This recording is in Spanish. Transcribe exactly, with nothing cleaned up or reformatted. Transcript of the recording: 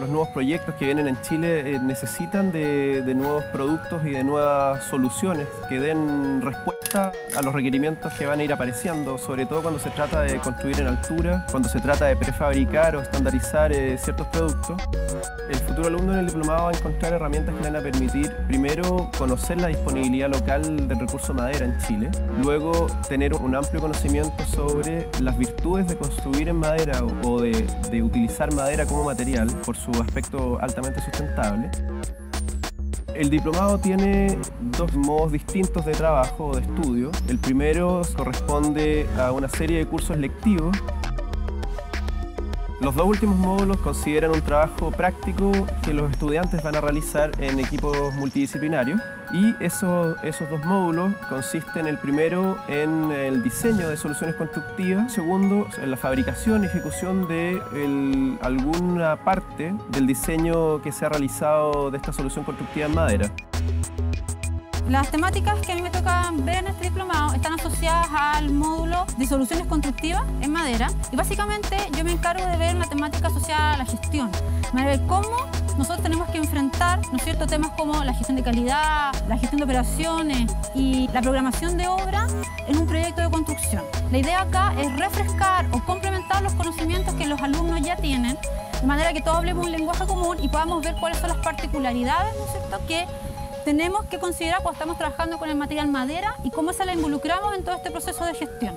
Los nuevos proyectos que vienen en Chile eh, necesitan de, de nuevos productos y de nuevas soluciones que den respuesta a los requerimientos que van a ir apareciendo, sobre todo cuando se trata de construir en altura, cuando se trata de prefabricar o estandarizar eh, ciertos productos. El futuro alumno en el diplomado va a encontrar herramientas que le van a permitir, primero, conocer la disponibilidad local del recurso madera en Chile, luego tener un amplio conocimiento sobre las virtudes de construir en madera o de, de utilizar madera como material, por su su aspecto altamente sustentable. El diplomado tiene dos modos distintos de trabajo o de estudio. El primero corresponde a una serie de cursos lectivos. Los dos últimos módulos consideran un trabajo práctico que los estudiantes van a realizar en equipos multidisciplinarios. Y esos, esos dos módulos consisten, el primero, en el diseño de soluciones constructivas, segundo, en la fabricación y ejecución de el, alguna parte del diseño que se ha realizado de esta solución constructiva en madera. Las temáticas que a mí me tocan ver en este diplomado están asociadas al módulo de soluciones constructivas en madera, y básicamente yo me encargo de ver la temática asociada a la gestión, ver cómo nosotros tenemos que enfrentar, ¿no es cierto?, temas como la gestión de calidad, la gestión de operaciones y la programación de obra en un proyecto de construcción. La idea acá es refrescar o complementar los conocimientos que los alumnos ya tienen, de manera que todos hablemos un lenguaje común y podamos ver cuáles son las particularidades, ¿no es cierto?, que tenemos que considerar cuando estamos trabajando con el material madera y cómo se la involucramos en todo este proceso de gestión.